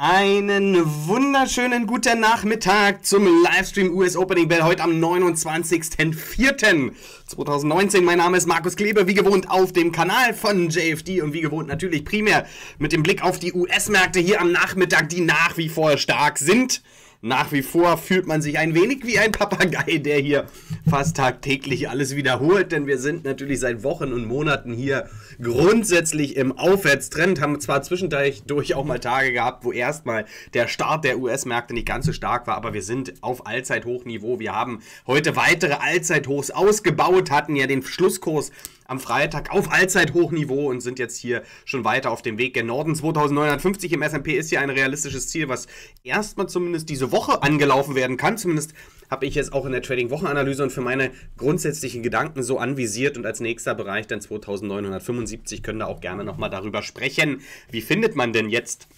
Einen wunderschönen guten Nachmittag zum Livestream US Opening Bell heute am 29.04.2019. Mein Name ist Marcus Klebe, wie gewohnt auf dem Kanal von JFD und wie gewohnt natürlich primär mit dem Blick auf die US-Märkte hier am Nachmittag, die nach wie vor stark sind. Nach wie vor fühlt man sich ein wenig wie ein Papagei, der hier fast tagtäglich alles wiederholt, denn wir sind natürlich seit Wochen und Monaten hier grundsätzlich im Aufwärtstrend, haben zwar zwischendurch auch mal Tage gehabt, wo erstmal der Start der US-Märkte nicht ganz so stark war, aber wir sind auf Allzeithochniveau. Wir haben heute weitere Allzeithochs ausgebaut, hatten ja den Schlusskurs am Freitag auf Allzeithochniveau und sind jetzt hier schon weiter auf dem Weg gen Norden. 2950 im S&P ist hier ein realistisches Ziel, was erstmal zumindest diese Woche angelaufen werden kann. Zumindest habe ich jetzt auch in der Trading-Wochenanalyse und für meine grundsätzlichen Gedanken so anvisiert. Und als nächster Bereich dann 2975, können da auch gerne nochmal darüber sprechen. Wie findet man denn jetzt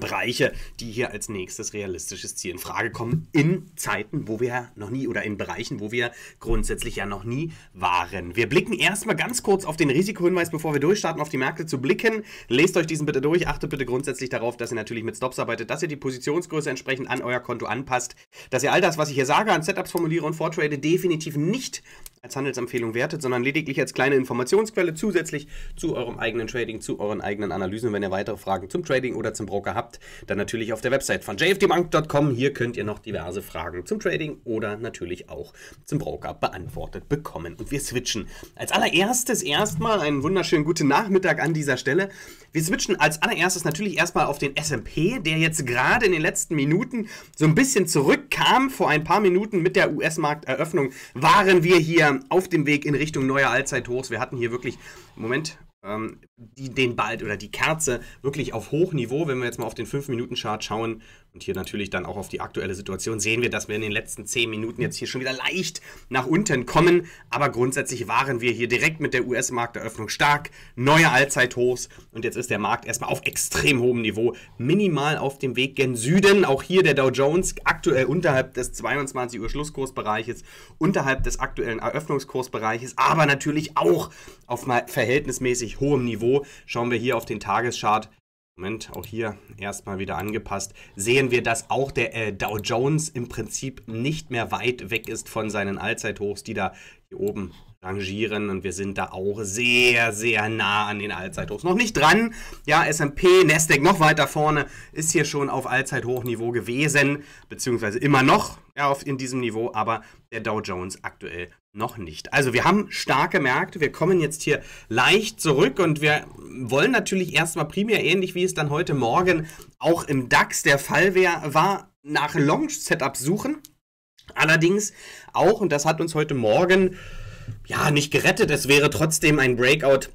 Bereiche, die hier als nächstes realistisches Ziel in Frage kommen, in Zeiten, wo wir noch nie, oder in Bereichen, wo wir grundsätzlich ja noch nie waren. Wir blicken erstmal ganz kurz auf den Risikohinweis, bevor wir durchstarten, auf die Märkte zu blicken. Lest euch diesen bitte durch, achtet bitte grundsätzlich darauf, dass ihr natürlich mit Stops arbeitet, dass ihr die Positionsgröße entsprechend an euer Konto anpasst, dass ihr all das, was ich hier sage, an Setups formuliere und vortrade, definitiv nicht als Handelsempfehlung wertet, sondern lediglich als kleine Informationsquelle zusätzlich zu eurem eigenen Trading, zu euren eigenen Analysen. Wenn ihr weitere Fragen zum Trading oder zum Broker habt, dann natürlich auf der Website von jfdbank.com. Hier könnt ihr noch diverse Fragen zum Trading oder natürlich auch zum Broker beantwortet bekommen. Und wir switchen als allererstes erstmal, einen wunderschönen guten Nachmittag an dieser Stelle. Wir switchen als allererstes natürlich erstmal auf den S&P, der jetzt gerade in den letzten Minuten so ein bisschen zurückkam. Vor ein paar Minuten mit der US-Markteröffnung waren wir hier auf dem Weg in Richtung neuer Allzeithochs. Wir hatten hier wirklich, Moment, die Kerze wirklich auf Hochniveau. Wenn wir jetzt mal auf den 5-Minuten-Chart schauen und hier natürlich dann auch auf die aktuelle Situation, sehen wir, dass wir in den letzten 10 Minuten jetzt hier schon wieder leicht nach unten kommen. Aber grundsätzlich waren wir hier direkt mit der US-Markteröffnung stark, neue Allzeithochs, und jetzt ist der Markt erstmal auf extrem hohem Niveau, minimal auf dem Weg gen Süden. Auch hier der Dow Jones aktuell unterhalb des 22 Uhr Schlusskursbereiches, unterhalb des aktuellen Eröffnungskursbereiches, aber natürlich auch auf mal verhältnismäßig hohem Niveau. Schauen wir hier auf den Tageschart, Moment, auch hier erstmal wieder angepasst, sehen wir, dass auch der Dow Jones im Prinzip nicht mehr weit weg ist von seinen Allzeithochs, die da hier oben rangieren, und wir sind da auch sehr, sehr nah an den Allzeithochs. Noch nicht dran, ja, S&P, Nasdaq noch weiter vorne, ist hier schon auf Allzeithochniveau gewesen, beziehungsweise immer noch, ja, in diesem Niveau, aber der Dow Jones aktuell noch nicht. Also wir haben starke Märkte, wir kommen jetzt hier leicht zurück und wir wollen natürlich erstmal primär, ähnlich wie es dann heute Morgen auch im DAX der Fall war, nach Long-Setups suchen. Allerdings auch, und das hat uns heute Morgen ja nicht gerettet, es wäre trotzdem ein Breakout,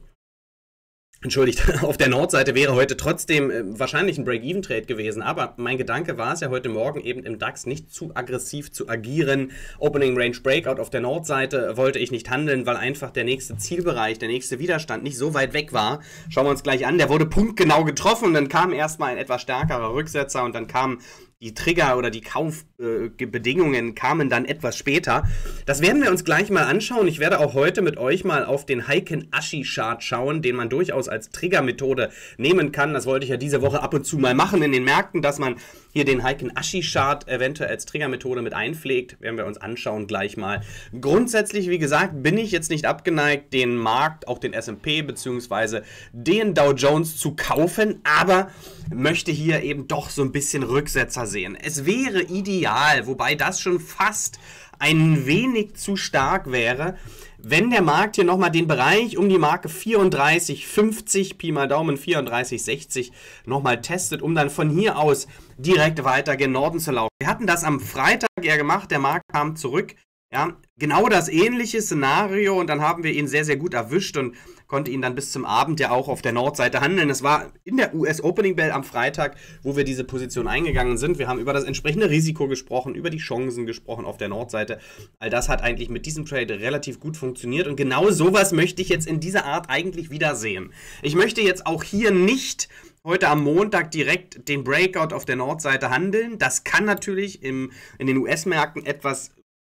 entschuldigt, auf der Nordseite wäre heute trotzdem wahrscheinlich ein Break-Even-Trade gewesen, aber mein Gedanke war es ja heute Morgen eben im DAX nicht zu aggressiv zu agieren. Opening Range Breakout auf der Nordseite wollte ich nicht handeln, weil einfach der nächste Zielbereich, der nächste Widerstand nicht so weit weg war. Schauen wir uns gleich an, der wurde punktgenau getroffen, dann kam erstmal ein etwas stärkerer Rücksetzer und dann kam die Trigger oder die Kaufbedingungen kamen dann etwas später. Das werden wir uns gleich mal anschauen. Ich werde auch heute mit euch mal auf den Heikin-Ashi-Chart schauen, den man durchaus als Triggermethode nehmen kann. Das wollte ich ja diese Woche ab und zu mal machen in den Märkten, dass man hier den Heikin-Ashi-Chart eventuell als Triggermethode mit einpflegt. Werden wir uns anschauen gleich mal. Grundsätzlich, wie gesagt, bin ich jetzt nicht abgeneigt, den Markt, auch den S&P bzw. den Dow Jones zu kaufen, aber möchte hier eben doch so ein bisschen Rücksetzer sehen. Es wäre ideal, wobei das schon fast ein wenig zu stark wäre, wenn der Markt hier nochmal den Bereich um die Marke 34,50, Pi mal Daumen 34,60 nochmal testet, um dann von hier aus direkt weiter gen Norden zu laufen. Wir hatten das am Freitag ja gemacht, der Markt kam zurück, ja, genau das ähnliche Szenario, und dann haben wir ihn sehr, sehr gut erwischt und konnte ihn dann bis zum Abend ja auch auf der Nordseite handeln. Das war in der US Opening Bell am Freitag, wo wir diese Position eingegangen sind. Wir haben über das entsprechende Risiko gesprochen, über die Chancen gesprochen auf der Nordseite. All das hat eigentlich mit diesem Trade relativ gut funktioniert und genau sowas möchte ich jetzt in dieser Art eigentlich wieder sehen. Ich möchte jetzt auch hier nicht heute am Montag direkt den Breakout auf der Nordseite handeln. Das kann natürlich in den US-Märkten etwas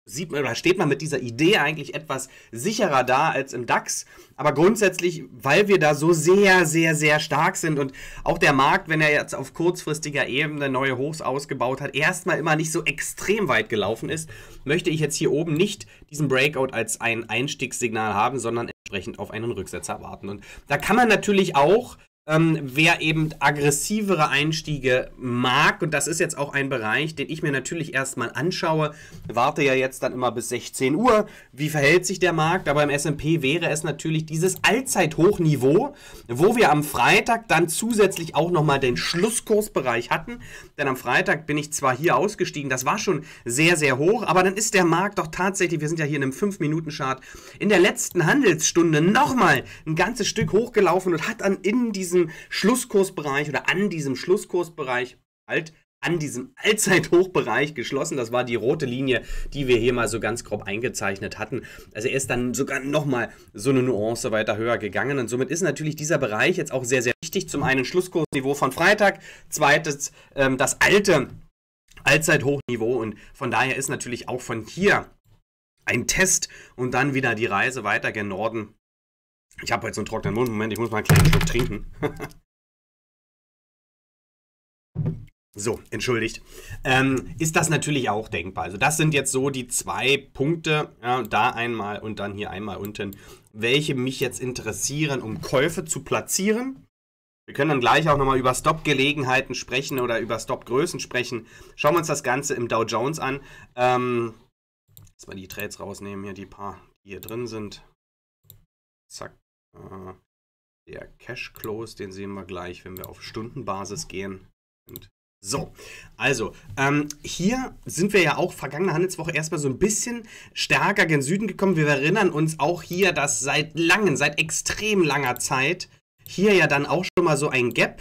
sieht man, oder steht man mit dieser Idee eigentlich etwas sicherer da als im DAX. Aber grundsätzlich, weil wir da so sehr, sehr, sehr stark sind und auch der Markt, wenn er jetzt auf kurzfristiger Ebene neue Hochs ausgebaut hat, erstmal immer nicht so extrem weit gelaufen ist, möchte ich jetzt hier oben nicht diesen Breakout als ein Einstiegssignal haben, sondern entsprechend auf einen Rücksetzer warten. Und da kann man natürlich auch, wer eben aggressivere Einstiege mag, und das ist jetzt auch ein Bereich, den ich mir natürlich erstmal anschaue, warte ja jetzt dann immer bis 16 Uhr, wie verhält sich der Markt, aber im S&P wäre es natürlich dieses Allzeithochniveau, wo wir am Freitag dann zusätzlich auch nochmal den Schlusskursbereich hatten, denn am Freitag bin ich zwar hier ausgestiegen, das war schon sehr, sehr hoch, aber dann ist der Markt doch tatsächlich, wir sind ja hier in einem 5-Minuten-Chart, in der letzten Handelsstunde nochmal ein ganzes Stück hochgelaufen und hat dann in diesen Schlusskursbereich oder an diesem Schlusskursbereich halt an diesem Allzeithochbereich geschlossen. Das war die rote Linie, die wir hier mal so ganz grob eingezeichnet hatten. Also er ist dann sogar nochmal so eine Nuance weiter höher gegangen und somit ist natürlich dieser Bereich jetzt auch sehr, sehr wichtig. Zum einen Schlusskursniveau von Freitag, zweitens das alte Allzeithochniveau und von daher ist natürlich auch von hier ein Test und dann wieder die Reise weiter gen Norden. Ich habe heute so einen trockenen Mund. Moment, ich muss mal einen kleinen Schluck trinken. So, entschuldigt. Ist das natürlich auch denkbar. Also das sind jetzt so die zwei Punkte, ja, da einmal und dann hier einmal unten, welche mich jetzt interessieren, um Käufe zu platzieren. Wir können dann gleich auch nochmal über Stop-Gelegenheiten sprechen oder über Stop-Größen sprechen. Schauen wir uns das Ganze im Dow Jones an. Jetzt mal die Trades rausnehmen, hier die paar, die hier drin sind. Zack. Der Cash Close, den sehen wir gleich, wenn wir auf Stundenbasis gehen. Und so, also hier sind wir ja auch vergangene Handelswoche erstmal so ein bisschen stärker gen Süden gekommen. Wir erinnern uns auch hier, dass seit langen, seit extrem langer Zeit hier ja dann auch schon mal so ein Gap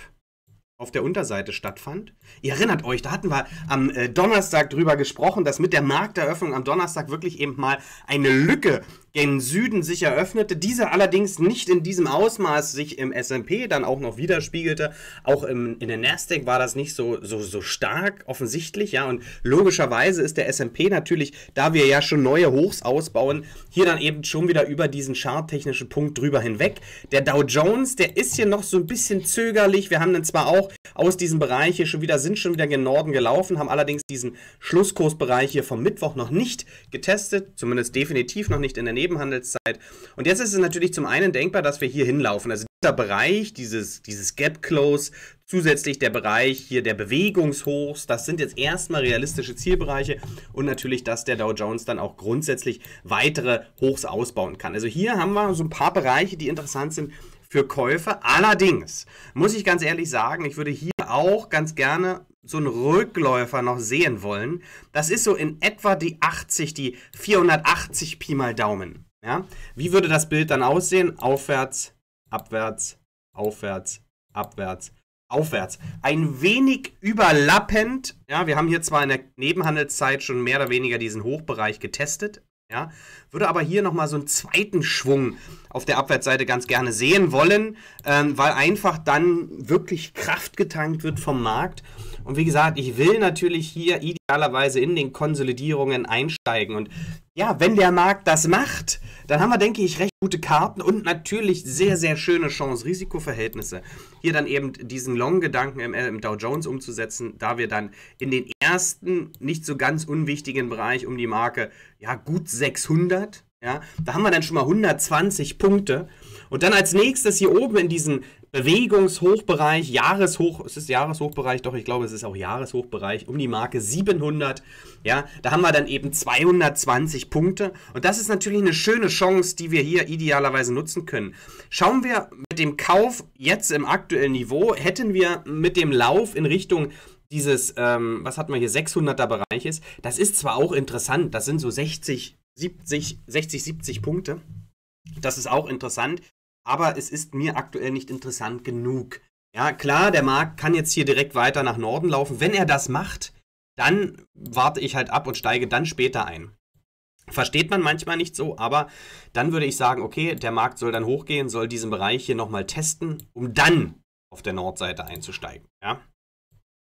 auf der Unterseite stattfand. Ihr erinnert euch, da hatten wir am Donnerstag drüber gesprochen, dass mit der Markteröffnung am Donnerstag wirklich eben mal eine Lücke gen Süden sich eröffnete, diese allerdings nicht in diesem Ausmaß sich im S&P dann auch noch widerspiegelte. Auch in der Nasdaq war das nicht so stark offensichtlich, ja, und logischerweise ist der S&P natürlich, da wir ja schon neue Hochs ausbauen, hier dann eben schon wieder über diesen charttechnischen Punkt drüber hinweg. Der Dow Jones, der ist hier noch so ein bisschen zögerlich, wir haben dann zwar auch aus diesem Bereich hier schon wieder, sind schon wieder gen Norden gelaufen, haben allerdings diesen Schlusskursbereich hier vom Mittwoch noch nicht getestet, zumindest definitiv noch nicht in der Nebenhandelszeit. Und jetzt ist es natürlich zum einen denkbar, dass wir hier hinlaufen. Also dieser Bereich, dieses Gap Close, zusätzlich der Bereich hier der Bewegungshochs, das sind jetzt erstmal realistische Zielbereiche und natürlich, dass der Dow Jones dann auch grundsätzlich weitere Hochs ausbauen kann. Also hier haben wir so ein paar Bereiche, die interessant sind für Käufe. Allerdings muss ich ganz ehrlich sagen, ich würde hier auch ganz gerne so einen Rückläufer noch sehen wollen. Das ist so in etwa die 80, die 480 Pi mal Daumen. Ja? Wie würde das Bild dann aussehen? Aufwärts, abwärts, aufwärts, abwärts, aufwärts. Ein wenig überlappend. Ja? Wir haben hier zwar in der Nebenhandelszeit schon mehr oder weniger diesen Hochbereich getestet. Ja, würde aber hier nochmal so einen zweiten Schwung auf der Abwärtsseite ganz gerne sehen wollen, weil einfach dann wirklich Kraft getankt wird vom Markt. Und wie gesagt, ich will natürlich hier idealerweise in den Konsolidierungen einsteigen. Und ja, wenn der Markt das macht, dann haben wir, denke ich, recht gute Karten und natürlich sehr, sehr schöne Chance-Risiko-Verhältnisse. Hier dann eben diesen Long-Gedanken im Dow Jones umzusetzen, da wir dann in den ersten, nicht so ganz unwichtigen Bereich um die Marke, ja, gut 600, ja, da haben wir dann schon mal 120 Punkte. Und dann als nächstes hier oben in diesen Bewegungshochbereich, Jahreshoch, es ist Jahreshochbereich, doch ich glaube, es ist auch Jahreshochbereich, um die Marke 700, ja, da haben wir dann eben 220 Punkte und das ist natürlich eine schöne Chance, die wir hier idealerweise nutzen können. Schauen wir mit dem Kauf jetzt im aktuellen Niveau, hätten wir mit dem Lauf in Richtung dieses, was hat man hier, 600er Bereich ist, das ist zwar auch interessant, das sind so 60, 70 Punkte, das ist auch interessant, aber es ist mir aktuell nicht interessant genug. Ja, klar, der Markt kann jetzt hier direkt weiter nach Norden laufen. Wenn er das macht, dann warte ich halt ab und steige dann später ein. Versteht man manchmal nicht so, aber dann würde ich sagen, okay, der Markt soll dann hochgehen, soll diesen Bereich hier nochmal testen, um dann auf der Nordseite einzusteigen. Ja?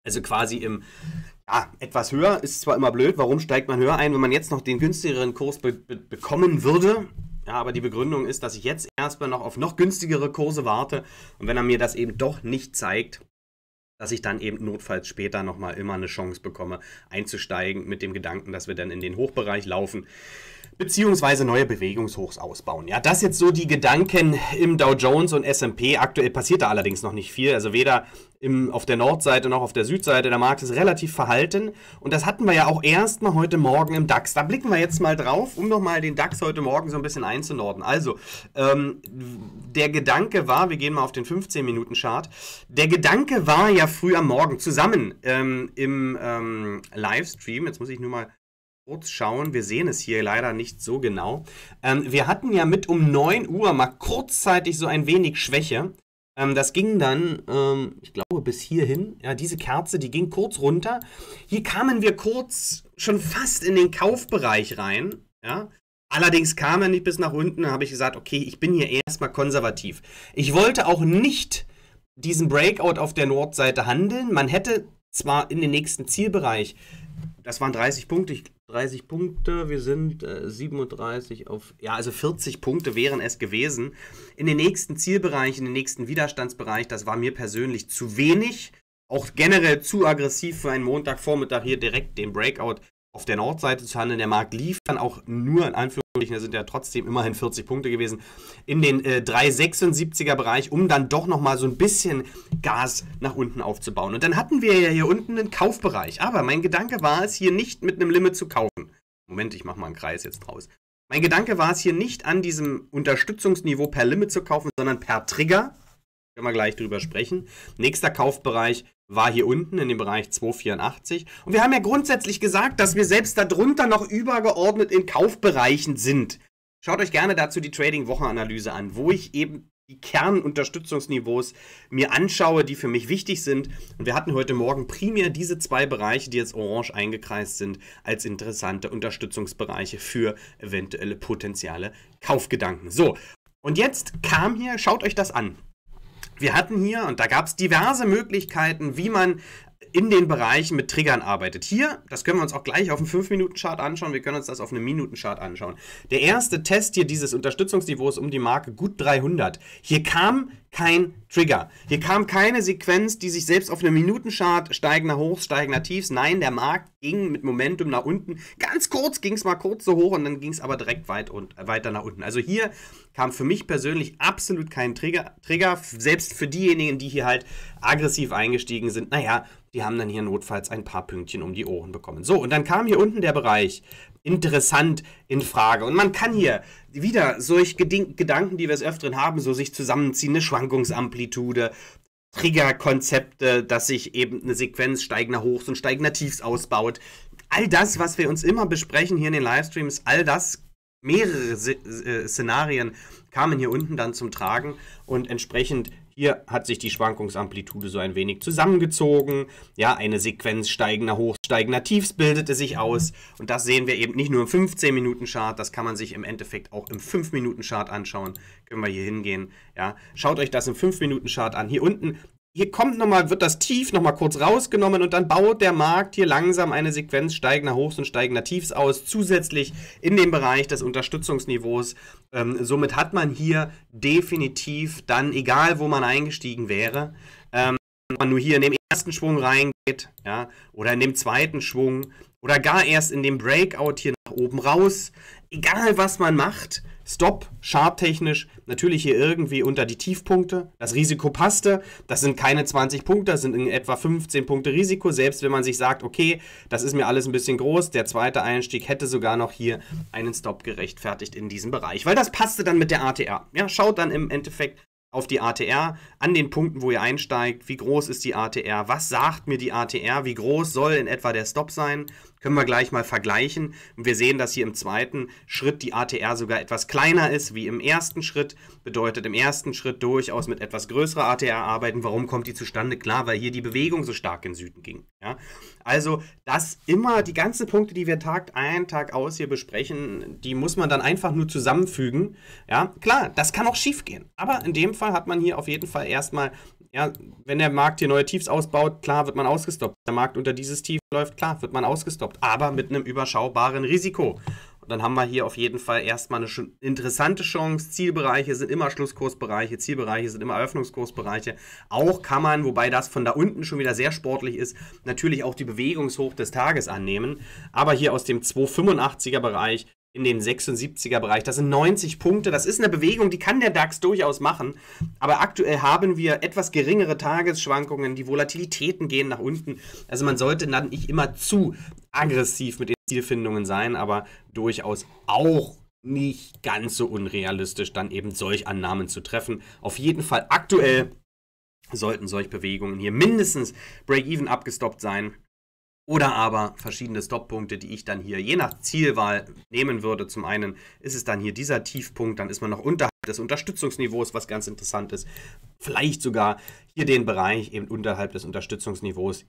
Also quasi im Ja, etwas höher ist zwar immer blöd, warum steigt man höher ein, wenn man jetzt noch den günstigeren Kurs bekommen würde? Ja, aber die Begründung ist, dass ich jetzt erstmal noch auf noch günstigere Kurse warte und wenn er mir das eben doch nicht zeigt, dass ich dann eben notfalls später nochmal immer eine Chance bekomme, einzusteigen mit dem Gedanken, dass wir dann in den Hochbereich laufen, beziehungsweise neue Bewegungshochs ausbauen. Ja, das jetzt so die Gedanken im Dow Jones und S&P. Aktuell passiert da allerdings noch nicht viel, also weder auf der Nordseite noch auf der Südseite. Der Markt ist relativ verhalten und das hatten wir ja auch erstmal heute Morgen im DAX. Da blicken wir jetzt mal drauf, um nochmal den DAX heute Morgen so ein bisschen einzunorden. Also, der Gedanke war, wir gehen mal auf den 15-Minuten-Chart, der Gedanke war ja früh am Morgen zusammen im Livestream, jetzt muss ich nur mal kurz schauen, wir sehen es hier leider nicht so genau. Wir hatten ja mit um 9 Uhr mal kurzzeitig so ein wenig Schwäche. Das ging dann, ich glaube, bis hierhin. Ja, diese Kerze, die ging kurz runter. Hier kamen wir kurz schon fast in den Kaufbereich rein. Ja. Allerdings kam er nicht bis nach unten. Da habe ich gesagt, okay, ich bin hier erstmal konservativ. Ich wollte auch nicht diesen Breakout auf der Nordseite handeln. Man hätte zwar in den nächsten Zielbereich, das waren 30 Punkte, 30 Punkte, wir sind 37 auf, ja, also 40 Punkte wären es gewesen. In den nächsten Zielbereich, in den nächsten Widerstandsbereich, das war mir persönlich zu wenig, auch generell zu aggressiv für einen Montagvormittag hier direkt den Breakout auf der Nordseite zu handeln. Der Markt lief dann auch nur, in Anführungsstrichen, da sind ja trotzdem immerhin 40 Punkte gewesen, in den 3,76er Bereich, um dann doch nochmal so ein bisschen Gas nach unten aufzubauen. Und dann hatten wir ja hier unten einen Kaufbereich, aber mein Gedanke war es, hier nicht mit einem Limit zu kaufen. Moment, ich mache mal einen Kreis jetzt draus. Mein Gedanke war es, hier nicht an diesem Unterstützungsniveau per Limit zu kaufen, sondern per Trigger. Können wir gleich drüber sprechen. Nächster Kaufbereich war hier unten in dem Bereich 284. Und wir haben ja grundsätzlich gesagt, dass wir selbst darunter noch übergeordnet in Kaufbereichen sind. Schaut euch gerne dazu die Trading-Wochenanalyse an, wo ich eben die Kernunterstützungsniveaus mir anschaue, die für mich wichtig sind. Und wir hatten heute Morgen primär diese zwei Bereiche, die jetzt orange eingekreist sind, als interessante Unterstützungsbereiche für eventuelle potenzielle Kaufgedanken. So, und jetzt kam hier, schaut euch das an. Wir hatten hier, und da gab es diverse Möglichkeiten, wie man in den Bereichen mit Triggern arbeitet. Hier, das können wir uns auch gleich auf dem 5-Minuten-Chart anschauen, wir können uns das auf einem Minuten-Chart anschauen. Der erste Test hier dieses Unterstützungsniveaus um die Marke gut 300. Hier kam kein Trigger. Hier kam keine Sequenz, die sich selbst auf einem Minuten-Chart steigender Hochs, steigender Tiefs. Nein, der Markt ging mit Momentum nach unten. Ganz kurz ging es mal kurz so hoch und dann ging es aber direkt weiter nach unten. Also hier kam für mich persönlich absolut kein Trigger, selbst für diejenigen, die hier halt aggressiv eingestiegen sind. Naja, die haben dann hier notfalls ein paar Pünktchen um die Ohren bekommen. So, und dann kam hier unten der Bereich interessant in Frage. Und man kann hier wieder solche Gedanken, die wir es öfteren haben, so sich zusammenziehen, eine Schwankungsamplitude, Triggerkonzepte, dass sich eben eine Sequenz steigender Hochs und steigender Tiefs ausbaut. All das, was wir uns immer besprechen hier in den Livestreams, all das, mehrere Szenarien kamen hier unten dann zum Tragen und entsprechend hier hat sich die Schwankungsamplitude so ein wenig zusammengezogen. Ja, eine Sequenz steigender Hochs, steigender Tiefs bildete sich aus. Und das sehen wir eben nicht nur im 15-Minuten-Chart, das kann man sich im Endeffekt auch im 5-Minuten-Chart anschauen. Können wir hier hingehen. Ja, schaut euch das im 5-Minuten-Chart an. Hier unten, hier kommt nochmal, wird das Tief nochmal kurz rausgenommen und dann baut der Markt hier langsam eine Sequenz steigender Hochs und steigender Tiefs aus, zusätzlich in dem Bereich des Unterstützungsniveaus. Somit hat man hier definitiv dann, egal wo man eingestiegen wäre, wenn man nur hier in dem ersten Schwung reingeht, ja, oder in dem zweiten Schwung oder gar erst in dem Breakout hier nach oben raus, egal was man macht, Stop, charttechnisch, natürlich hier irgendwie unter die Tiefpunkte. Das Risiko passte, das sind keine 20 Punkte, das sind in etwa 15 Punkte Risiko. Selbst wenn man sich sagt, okay, das ist mir alles ein bisschen groß, der zweite Einstieg hätte sogar noch hier einen Stop gerechtfertigt in diesem Bereich. Weil das passte dann mit der ATR. Ja, schaut dann im Endeffekt auf die ATR, an den Punkten, wo ihr einsteigt, wie groß ist die ATR, was sagt mir die ATR, wie groß soll in etwa der Stop sein, können wir gleich mal vergleichen. Und wir sehen, dass hier im zweiten Schritt die ATR sogar etwas kleiner ist, wie im ersten Schritt, bedeutet im ersten Schritt durchaus mit etwas größerer ATR arbeiten. Warum kommt die zustande? Klar, weil hier die Bewegung so stark in Süden ging. Ja? Also das immer, die ganzen Punkte, die wir Tag ein, Tag aus hier besprechen, die muss man dann einfach nur zusammenfügen. Ja? Klar, das kann auch schief gehen, aber in dem Fall hat man hier auf jeden Fall erstmal Ja, wenn der Markt hier neue Tiefs ausbaut, klar wird man ausgestoppt. Der Markt unter dieses Tief läuft, klar wird man ausgestoppt, aber mit einem überschaubaren Risiko. Und dann haben wir hier auf jeden Fall erstmal eine interessante Chance. Zielbereiche sind immer Schlusskursbereiche, Zielbereiche sind immer Eröffnungskursbereiche. Auch kann man, wobei das von da unten schon wieder sehr sportlich ist, natürlich auch die Bewegungshoch des Tages annehmen. Aber hier aus dem 285er Bereich in den 76er Bereich. Das sind 90 Punkte. Das ist eine Bewegung, die kann der DAX durchaus machen. Aber aktuell haben wir etwas geringere Tagesschwankungen. Die Volatilitäten gehen nach unten. Also man sollte dann nicht immer zu aggressiv mit den Zielfindungen sein, aber durchaus auch nicht ganz so unrealistisch, dann eben solch Annahmen zu treffen. Auf jeden Fall aktuell sollten solche Bewegungen hier mindestens Break-Even abgestoppt sein. Oder aber verschiedene Stoppunkte, die ich dann hier je nach Zielwahl nehmen würde. Zum einen ist es dann hier dieser Tiefpunkt, dann ist man noch unterhalb des Unterstützungsniveaus, was ganz interessant ist. Vielleicht sogar hier den Bereich eben unterhalb des Unterstützungsniveaus.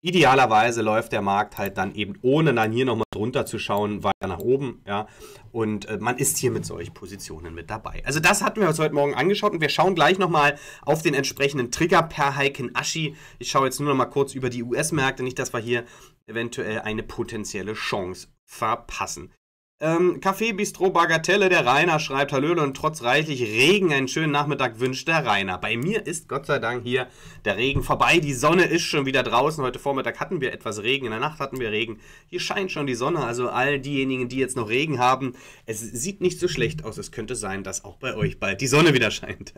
Idealerweise läuft der Markt halt dann eben, ohne dann hier nochmal drunter zu schauen, weiter nach oben. Ja. Und man ist hier mit solchen Positionen mit dabei. Also das hatten wir uns heute Morgen angeschaut und wir schauen gleich nochmal auf den entsprechenden Trigger per Heikin-Ashi. Ich schaue jetzt nur nochmal kurz über die US-Märkte, nicht, dass wir hier eventuell eine potenzielle Chance verpassen. Café Bistro Bagatelle, der Rainer schreibt, Hallöle und trotz reichlich Regen einen schönen Nachmittag wünscht der Rainer. Bei mir ist Gott sei Dank hier der Regen vorbei, die Sonne ist schon wieder draußen, heute Vormittag hatten wir etwas Regen, in der Nacht hatten wir Regen, hier scheint schon die Sonne, also all diejenigen, die jetzt noch Regen haben, es sieht nicht so schlecht aus, es könnte sein, dass auch bei euch bald die Sonne wieder scheint.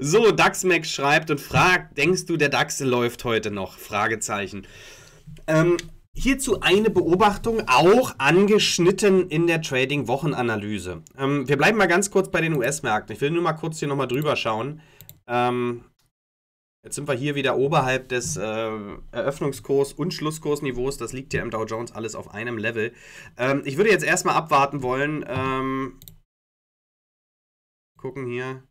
So, DaxMax schreibt und fragt, denkst du, der DAX läuft heute noch? Fragezeichen. Hierzu eine Beobachtung, auch angeschnitten in der Trading-Wochenanalyse. Wir bleiben mal ganz kurz bei den US-Märkten. Ich will nur mal kurz hier nochmal drüber schauen. Jetzt sind wir hier wieder oberhalb des Eröffnungskurs- und Schlusskursniveaus. Das liegt hier im Dow Jones alles auf einem Level. Ich würde jetzt erstmal abwarten wollen. Gucken hier.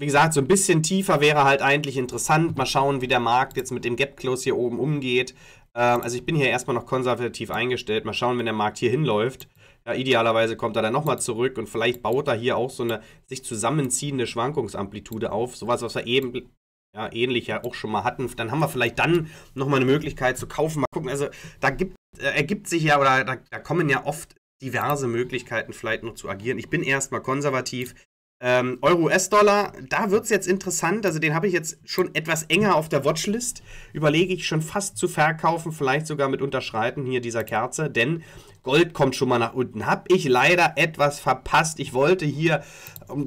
Wie gesagt, so ein bisschen tiefer wäre halt eigentlich interessant. Mal schauen, wie der Markt jetzt mit dem Gap-Close hier oben umgeht. Also ich bin hier erstmal noch konservativ eingestellt. Mal schauen, wenn der Markt hier hinläuft. Ja, idealerweise kommt er dann nochmal zurück und vielleicht baut er hier auch so eine sich zusammenziehende Schwankungsamplitude auf. Sowas, was wir eben ja, ähnlich ja auch schon mal hatten. Dann haben wir vielleicht dann nochmal eine Möglichkeit zu kaufen. Mal gucken, also da ergibt sich ja, oder da kommen ja oft diverse Möglichkeiten vielleicht noch zu agieren. Ich bin erstmal konservativ. Euro-US-Dollar, da wird es jetzt interessant, also den habe ich jetzt schon etwas enger auf der Watchlist, überlege ich schon fast zu verkaufen, vielleicht sogar mit Unterschreiten hier dieser Kerze, denn Gold kommt schon mal nach unten, habe ich leider etwas verpasst, ich wollte hier,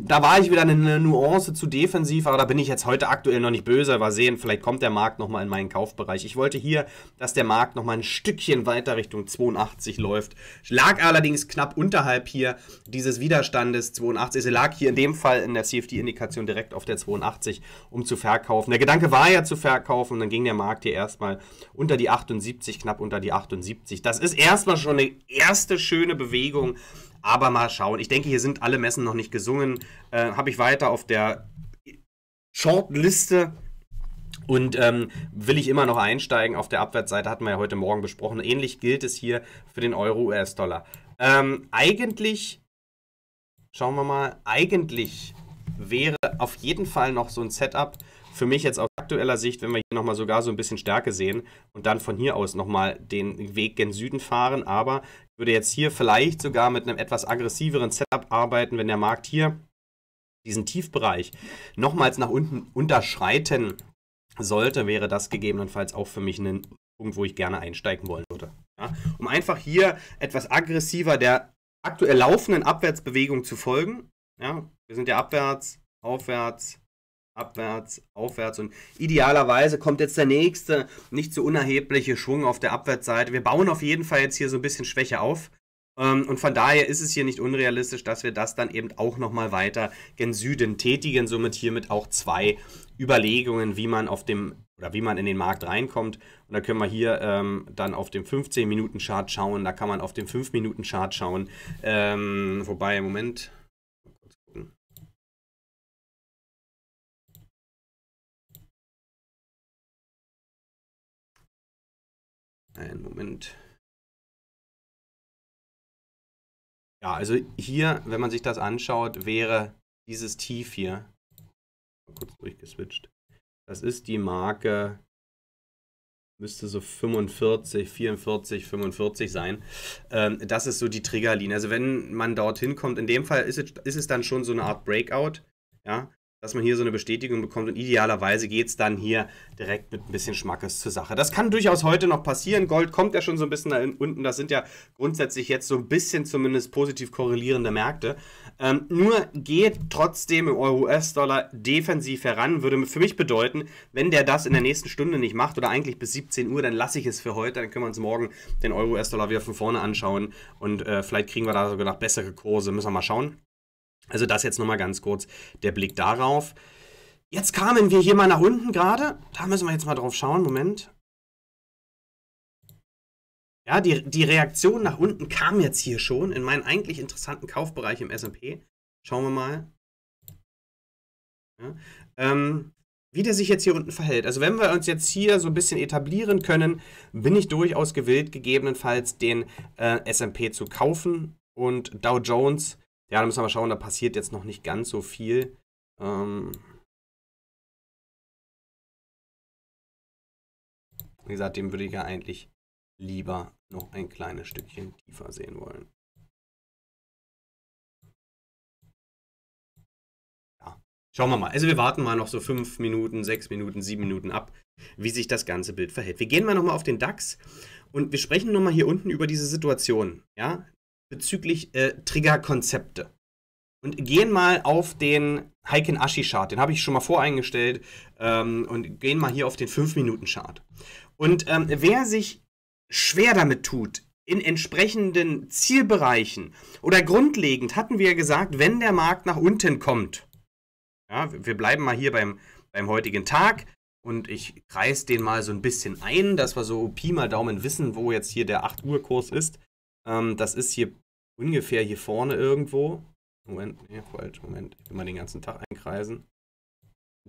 da war ich wieder eine Nuance zu defensiv, aber da bin ich jetzt heute aktuell noch nicht böse, mal sehen, vielleicht kommt der Markt nochmal in meinen Kaufbereich, ich wollte hier, dass der Markt nochmal ein Stückchen weiter Richtung 82 läuft, lag allerdings knapp unterhalb hier dieses Widerstandes 82, er lag hier in dem Fall in der CFD-Indikation direkt auf der 82, um zu verkaufen. Der Gedanke war ja zu verkaufen, dann ging der Markt hier erstmal unter die 78, knapp unter die 78. Das ist erstmal schon eine erste schöne Bewegung, aber mal schauen. Ich denke, hier sind alle Messen noch nicht gesungen. Habe ich weiter auf der Shortliste. Und will ich immer noch einsteigen, auf der Abwärtsseite hatten wir ja heute Morgen besprochen. Ähnlich gilt es hier für den Euro-US-Dollar. Eigentlich... Schauen wir mal, eigentlich wäre auf jeden Fall noch so ein Setup für mich jetzt aus aktueller Sicht, wenn wir hier nochmal sogar so ein bisschen Stärke sehen und dann von hier aus nochmal den Weg gen Süden fahren, aber ich würde jetzt hier vielleicht sogar mit einem etwas aggressiveren Setup arbeiten, wenn der Markt hier diesen Tiefbereich nochmals nach unten unterschreiten sollte, wäre das gegebenenfalls auch für mich ein Punkt, wo ich gerne einsteigen wollen würde. Ja, um einfach hier etwas aggressiver der aktuell laufenden Abwärtsbewegung zu folgen. Ja, wir sind ja abwärts, aufwärts, abwärts, aufwärts und idealerweise kommt jetzt der nächste nicht so unerhebliche Schwung auf der Abwärtsseite. Wir bauen auf jeden Fall jetzt hier so ein bisschen Schwäche auf. Und von daher ist es hier nicht unrealistisch, dass wir das dann eben auch nochmal weiter gen Süden tätigen. Somit hiermit auch zwei Überlegungen, wie man auf dem oder wie man in den Markt reinkommt. Und da können wir hier dann auf dem 15-Minuten-Chart schauen. Da kann man auf dem 5-Minuten-Chart schauen. Wobei, im Moment. Kurz gucken. Einen Moment. Ja, also hier, wenn man sich das anschaut, wäre dieses Tief hier kurz durchgeswitcht. Das ist die Marke, müsste so 45, 44, 45 sein. Das ist so die Triggerlinie. Also wenn man dorthin kommt, in dem Fall ist es dann schon so eine Art Breakout, ja, dass man hier so eine Bestätigung bekommt und idealerweise geht es dann hier direkt mit ein bisschen Schmackes zur Sache. Das kann durchaus heute noch passieren. Gold kommt ja schon so ein bisschen da unten. Das sind ja grundsätzlich jetzt so ein bisschen zumindest positiv korrelierende Märkte. Nur geht trotzdem im Euro-US-Dollar defensiv heran. Würde für mich bedeuten, wenn der das in der nächsten Stunde nicht macht oder eigentlich bis 17 Uhr, dann lasse ich es für heute. Dann können wir uns morgen den Euro-US-Dollar wieder von vorne anschauen und vielleicht kriegen wir da sogar noch bessere Kurse. Müssen wir mal schauen. Also das jetzt nochmal ganz kurz der Blick darauf. Jetzt kamen wir hier mal nach unten gerade. Da müssen wir jetzt mal drauf schauen. Moment. Ja, die Reaktion nach unten kam jetzt hier schon in meinen eigentlich interessanten Kaufbereich im S&P. Schauen wir mal. Ja. Wie der sich jetzt hier unten verhält. Also wenn wir uns jetzt hier so ein bisschen etablieren können, bin ich durchaus gewillt, gegebenenfalls den S&P zu kaufen und Dow Jones. Ja, da müssen wir mal schauen, da passiert jetzt noch nicht ganz so viel. Wie gesagt, dem würde ich ja eigentlich lieber noch ein kleines Stückchen tiefer sehen wollen. Ja, schauen wir mal. Also wir warten mal noch so 5 Minuten, 6 Minuten, 7 Minuten ab, wie sich das ganze Bild verhält. Wir gehen mal nochmal auf den DAX und wir sprechen nochmal hier unten über diese Situation, ja, bezüglich Triggerkonzepte. Und gehen mal auf den Heikin-Ashi-Chart, den habe ich schon mal voreingestellt, und gehen mal hier auf den 5-Minuten-Chart. Und wer sich schwer damit tut, in entsprechenden Zielbereichen oder grundlegend, hatten wir ja gesagt, wenn der Markt nach unten kommt, ja, wir bleiben mal hier beim heutigen Tag, und ich kreise den mal so ein bisschen ein, dass wir so Pi mal Daumen wissen, wo jetzt hier der 8-Uhr-Kurs ist. Das ist hier ungefähr hier vorne irgendwo. Moment, nee, falsch, Moment. Ich will mal den ganzen Tag einkreisen.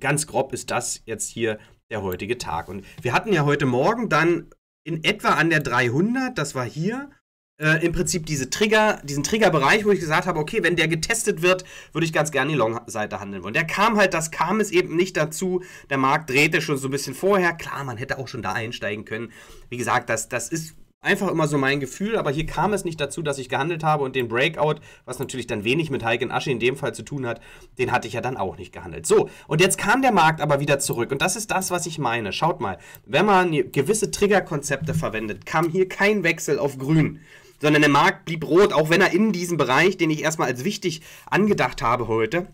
Ganz grob ist das jetzt hier der heutige Tag. Und wir hatten ja heute Morgen dann in etwa an der 300, das war hier, im Prinzip diesen Triggerbereich, wo ich gesagt habe, okay, wenn der getestet wird, würde ich ganz gerne die Long-Seite handeln wollen. Der kam halt, das kam es eben nicht dazu. Der Markt drehte schon so ein bisschen vorher. Klar, man hätte auch schon da einsteigen können. Wie gesagt, das ist einfach immer so mein Gefühl, aber hier kam es nicht dazu, dass ich gehandelt habe und den Breakout, was natürlich dann wenig mit Heikin-Ashi in dem Fall zu tun hat, den hatte ich ja dann auch nicht gehandelt. So, und jetzt kam der Markt aber wieder zurück und das ist das, was ich meine. Schaut mal, wenn man gewisse Triggerkonzepte verwendet, kam hier kein Wechsel auf grün, sondern der Markt blieb rot, auch wenn er in diesem Bereich, den ich erstmal als wichtig angedacht habe heute,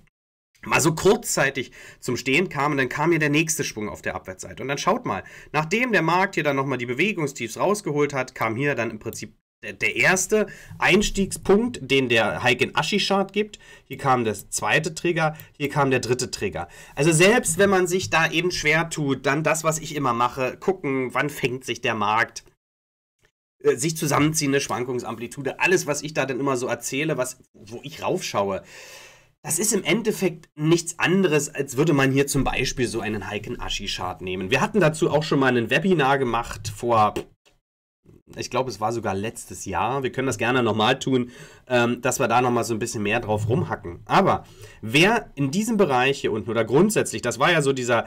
mal so kurzzeitig zum Stehen kam und dann kam hier der nächste Schwung auf der Abwärtsseite. Und dann schaut mal, nachdem der Markt hier dann nochmal die Bewegungstiefs rausgeholt hat, kam hier dann im Prinzip der erste Einstiegspunkt, den der Heikin-Ashi-Chart gibt. Hier kam das zweite Trigger, hier kam der dritte Trigger. Also selbst wenn man sich da eben schwer tut, dann das, was ich immer mache, gucken, wann fängt sich der Markt, sich zusammenziehende Schwankungsamplitude, alles, was ich da dann immer so erzähle, wo ich raufschaue. Das ist im Endeffekt nichts anderes, als würde man hier zum Beispiel so einen Heikin-Ashi-Chart nehmen. Wir hatten dazu auch schon mal ein Webinar gemacht vor, ich glaube, es war sogar letztes Jahr. Wir können das gerne nochmal tun, dass wir da nochmal so ein bisschen mehr drauf rumhacken. Aber wer in diesem Bereich hier unten oder grundsätzlich, das war ja so dieser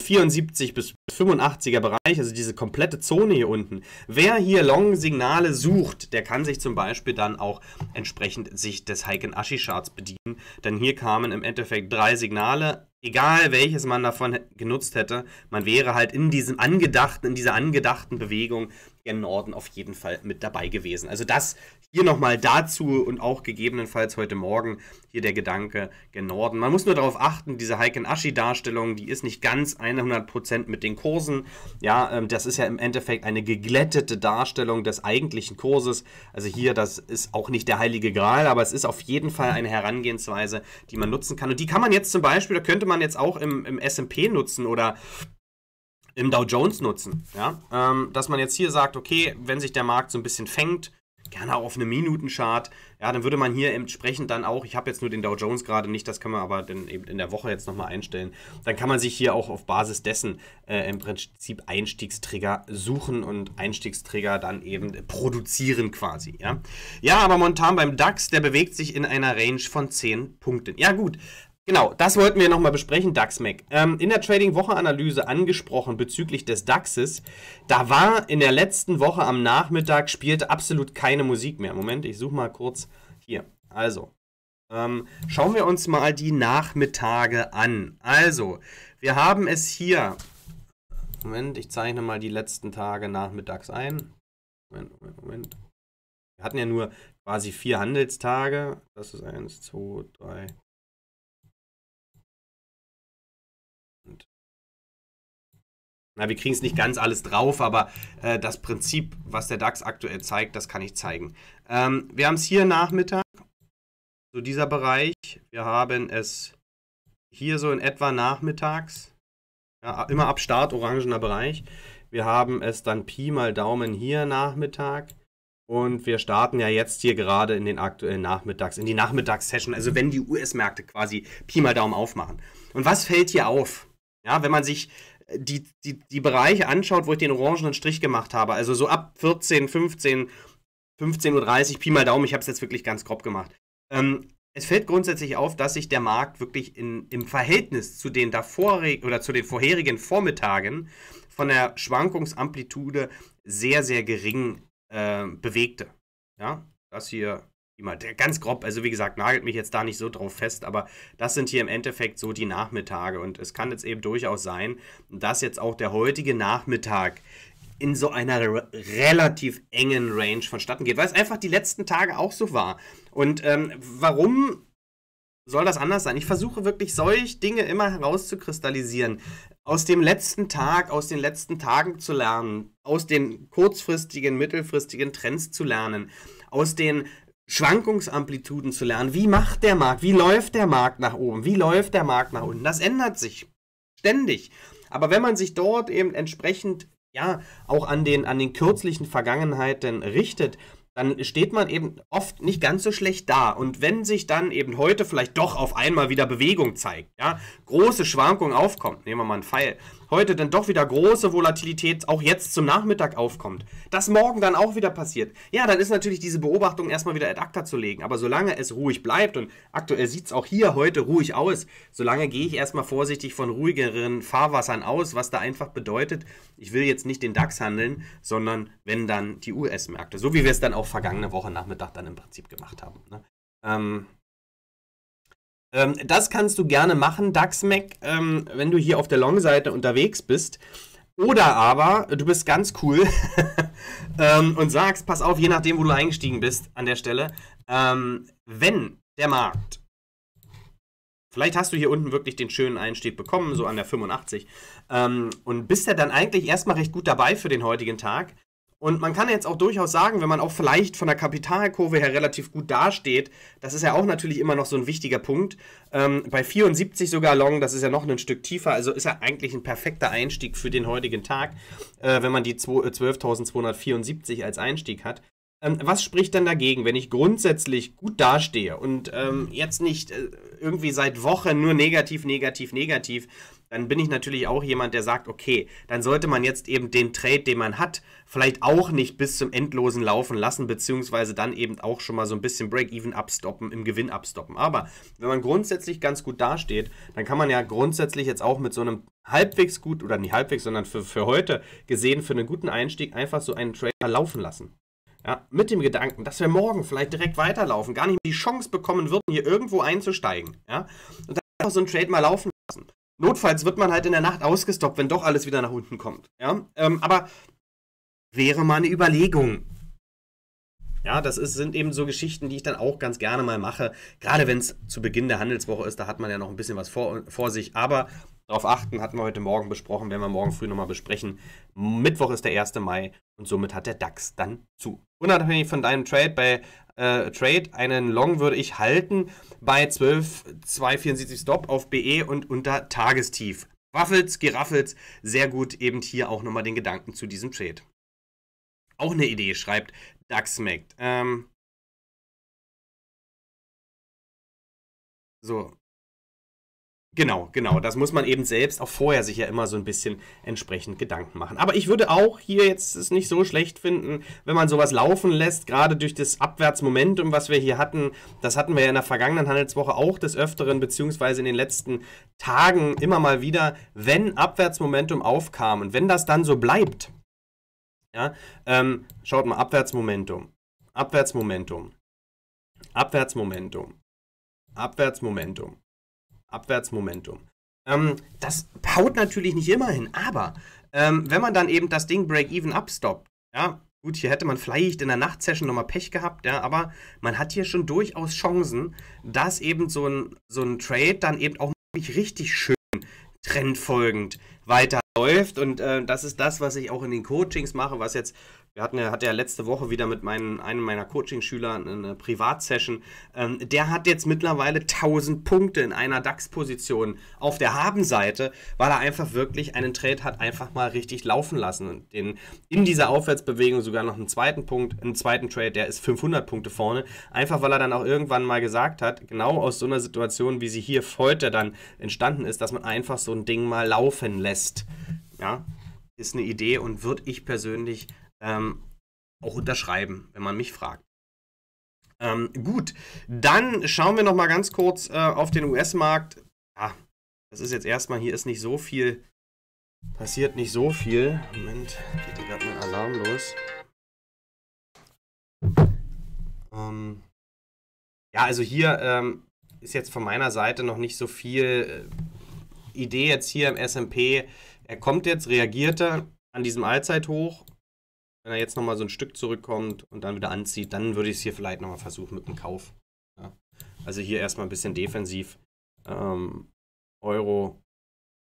74 bis 85er Bereich, also diese komplette Zone hier unten. Wer hier Long-Signale sucht, der kann sich zum Beispiel dann auch entsprechend sich des Heikin-Ashi-Charts bedienen, denn hier kamen im Endeffekt 3 Signale, egal welches man davon genutzt hätte, man wäre halt in dieser angedachten Bewegung gen Norden auf jeden Fall mit dabei gewesen. Also das hier nochmal dazu und auch gegebenenfalls heute Morgen hier der Gedanke gen Norden. Man muss nur darauf achten, diese Heikin-Ashi-Darstellung, die ist nicht ganz 100% mit den Kursen. Ja, das ist ja im Endeffekt eine geglättete Darstellung des eigentlichen Kurses. Also hier, das ist auch nicht der heilige Gral, aber es ist auf jeden Fall eine Herangehensweise, die man nutzen kann. Und die kann man jetzt zum Beispiel, da könnte man jetzt auch im S&P nutzen oder im Dow Jones nutzen. Ja? Dass man jetzt hier sagt, okay, wenn sich der Markt so ein bisschen fängt, gerne auch auf eine Minutenchart, ja, dann würde man hier entsprechend dann auch, ich habe jetzt nur den Dow Jones gerade nicht, das kann man aber dann eben in der Woche jetzt nochmal einstellen, dann kann man sich hier auch auf Basis dessen im Prinzip Einstiegstrigger suchen und Einstiegstrigger dann eben produzieren quasi, ja. Ja, aber momentan beim DAX, der bewegt sich in einer Range von 10 Punkten. Ja gut, Genau, das wollten wir nochmal besprechen, DAX-Mac. In der Trading-Woche-Analyse angesprochen bezüglich des DAXes, da war in der letzten Woche am Nachmittag, spielte absolut keine Musik mehr. Moment, ich suche mal kurz hier. Also, schauen wir uns mal die Nachmittage an. Also, wir haben es hier, Moment, ich zeichne mal die letzten Tage nachmittags ein. Moment. Wir hatten ja nur quasi 4 Handelstage. Das ist 1, 2, 3... Na, wir kriegen es nicht ganz alles drauf, aber das Prinzip, was der DAX aktuell zeigt, das kann ich zeigen. Wir haben es hier Nachmittag, so dieser Bereich. Wir haben es hier so in etwa nachmittags, ja, immer ab Start, orangener Bereich. Wir haben es dann Pi mal Daumen hier Nachmittag. Und wir starten ja jetzt hier gerade in den aktuellen Nachmittags, in die Nachmittagssession, also wenn die US-Märkte quasi Pi mal Daumen aufmachen. Und was fällt hier auf? Ja, wenn man sich die Bereiche anschaut, wo ich den orangenen Strich gemacht habe, also so ab 14, 15, 15.30 Uhr, Pi mal Daumen, ich habe es jetzt wirklich ganz grob gemacht. Es fällt grundsätzlich auf, dass sich der Markt wirklich im Verhältnis zu den vorherigen Vormittagen von der Schwankungsamplitude sehr, sehr gering bewegte. Ja, das hier immer ganz grob, also wie gesagt, nagelt mich jetzt da nicht so drauf fest, aber das sind hier im Endeffekt so die Nachmittage und es kann jetzt eben durchaus sein, dass jetzt auch der heutige Nachmittag in so einer relativ engen Range vonstatten geht, weil es einfach die letzten Tage auch so war. Und warum soll das anders sein? Ich versuche wirklich solche Dinge immer herauszukristallisieren, aus dem letzten Tag, aus den letzten Tagen zu lernen, aus den kurzfristigen, mittelfristigen Trends zu lernen, aus den Schwankungsamplituden zu lernen. Wie macht der Markt? Wie läuft der Markt nach oben? Wie läuft der Markt nach unten? Das ändert sich ständig. Aber wenn man sich dort eben entsprechend ja auch an den kürzlichen Vergangenheiten richtet, dann steht man eben oft nicht ganz so schlecht da. Und wenn sich dann eben heute vielleicht doch auf einmal wieder Bewegung zeigt, ja, große Schwankungen aufkommt, nehmen wir mal einen Pfeil, heute dann doch wieder große Volatilität auch jetzt zum Nachmittag aufkommt, das morgen dann auch wieder passiert, ja, dann ist natürlich diese Beobachtung erstmal wieder ad acta zu legen. Aber solange es ruhig bleibt, und aktuell sieht es auch hier heute ruhig aus, solange gehe ich erstmal vorsichtig von ruhigeren Fahrwassern aus, was da einfach bedeutet, ich will jetzt nicht den DAX handeln, sondern wenn dann die US-Märkte, so wie wir es dann auch vergangene Woche Nachmittag dann im Prinzip gemacht haben. Ne? Das kannst du gerne machen, DAX-Mac, wenn du hier auf der Long-Seite unterwegs bist. Oder aber, du bist ganz cool und sagst, pass auf, je nachdem, wo du eingestiegen bist an der Stelle, wenn der Markt, vielleicht hast du hier unten wirklich den schönen Einstieg bekommen, so an der 85, und bist ja dann eigentlich erstmal recht gut dabei für den heutigen Tag. Und man kann jetzt auch durchaus sagen, wenn man auch vielleicht von der Kapitalkurve her relativ gut dasteht, das ist ja auch natürlich immer noch so ein wichtiger Punkt, bei 74 sogar long, das ist ja noch ein Stück tiefer, also ist ja eigentlich ein perfekter Einstieg für den heutigen Tag, wenn man die 12.274 als Einstieg hat. Was spricht denn dagegen, wenn ich grundsätzlich gut dastehe und jetzt nicht irgendwie seit Wochen nur negativ, negativ, negativ, dann bin ich natürlich auch jemand, der sagt, okay, dann sollte man jetzt eben den Trade, den man hat, vielleicht auch nicht bis zum Endlosen laufen lassen, beziehungsweise dann eben auch schon mal so ein bisschen Break-Even abstoppen, im Gewinn abstoppen. Aber wenn man grundsätzlich ganz gut dasteht, dann kann man ja grundsätzlich jetzt auch mit so einem halbwegs gut, oder nicht halbwegs, sondern für heute gesehen, für einen guten Einstieg einfach so einen Trade mal laufen lassen. Ja, mit dem Gedanken, dass wir morgen vielleicht direkt weiterlaufen, gar nicht mehr die Chance bekommen würden, hier irgendwo einzusteigen. Ja? Und dann einfach so einen Trade mal laufen lassen. Notfalls wird man halt in der Nacht ausgestoppt, wenn doch alles wieder nach unten kommt. Ja? Aber wäre mal eine Überlegung. Ja, das sind eben so Geschichten, die ich dann auch ganz gerne mal mache. Gerade wenn es zu Beginn der Handelswoche ist, da hat man ja noch ein bisschen was vor sich. Aber darauf achten, hatten wir heute Morgen besprochen, werden wir morgen früh nochmal besprechen. Mittwoch ist der 1. Mai und somit hat der DAX dann zu. Unabhängig von deinem Trade, bei einen Long würde ich halten bei 12.274 Stop auf BE und unter Tagestief. Waffels, Giraffels, sehr gut, eben hier auch nochmal den Gedanken zu diesem Trade. Auch eine Idee, schreibt DAX-Mac. So. Genau. Das muss man eben selbst auch vorher sich ja immer so ein bisschen entsprechend Gedanken machen. Aber ich würde auch hier jetzt es nicht so schlecht finden, wenn man sowas laufen lässt, gerade durch das Abwärtsmomentum, was wir hier hatten. Das hatten wir ja in der vergangenen Handelswoche auch des Öfteren, beziehungsweise in den letzten Tagen immer mal wieder, wenn Abwärtsmomentum aufkam. Und wenn das dann so bleibt, ja, schaut mal, Abwärtsmomentum. Das haut natürlich nicht immer hin, aber wenn man dann eben das Ding Break-Even abstoppt, ja, gut, hier hätte man vielleicht in der Nachtsession nochmal Pech gehabt, ja, aber man hat hier schon durchaus Chancen, dass eben so ein Trade dann eben auch richtig schön trendfolgend weiterläuft, und das ist das, was ich auch in den Coachings mache, was jetzt, hatte ja letzte Woche wieder mit einem meiner Coaching-Schüler eine Privatsession, der hat jetzt mittlerweile 1000 Punkte in einer DAX-Position auf der Habenseite, weil er einfach wirklich einen Trade hat einfach mal richtig laufen lassen und in dieser Aufwärtsbewegung sogar noch einen zweiten Trade, der ist 500 Punkte vorne, einfach weil er dann auch irgendwann mal gesagt hat, genau aus so einer Situation, wie sie hier heute dann entstanden ist, dass man einfach so ein Ding mal laufen lässt. Ja, ist eine Idee und würde ich persönlich auch unterschreiben, wenn man mich fragt. Gut, dann schauen wir noch mal ganz kurz auf den US-Markt. Ja, das ist jetzt erstmal, hier ist nicht so viel, passiert nicht so viel. Moment, geht hier gerade mein Alarm los. Ja, also hier ist jetzt von meiner Seite noch nicht so viel Idee jetzt hier im S&P. Er kommt jetzt, reagierte an diesem Allzeithoch. Wenn er jetzt nochmal so ein Stück zurückkommt und dann wieder anzieht, dann würde ich es hier vielleicht nochmal versuchen mit dem Kauf. Ja. Also hier erstmal ein bisschen defensiv. Euro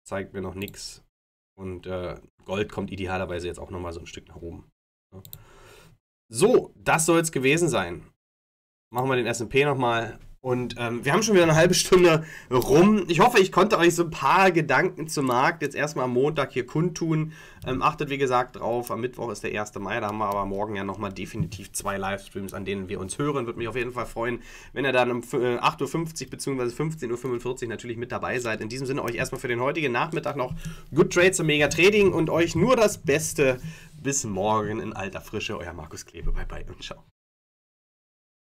zeigt mir noch nichts. Und Gold kommt idealerweise jetzt auch nochmal so ein Stück nach oben. Ja. So, das soll es gewesen sein. Machen wir den S&P nochmal. Und wir haben schon wieder eine halbe Stunde rum. Ich hoffe, ich konnte euch so ein paar Gedanken zum Markt jetzt erstmal am Montag hier kundtun. Achtet, wie gesagt, drauf. Am Mittwoch ist der 1. Mai. Da haben wir aber morgen ja nochmal definitiv 2 Livestreams, an denen wir uns hören. Würde mich auf jeden Fall freuen, wenn ihr dann um 8:50 Uhr bzw. 15:45 Uhr natürlich mit dabei seid. In diesem Sinne euch erstmal für den heutigen Nachmittag noch Good Trades und Mega Trading und euch nur das Beste. Bis morgen in alter Frische. Euer Marcus Klebe. Bye, bye und ciao.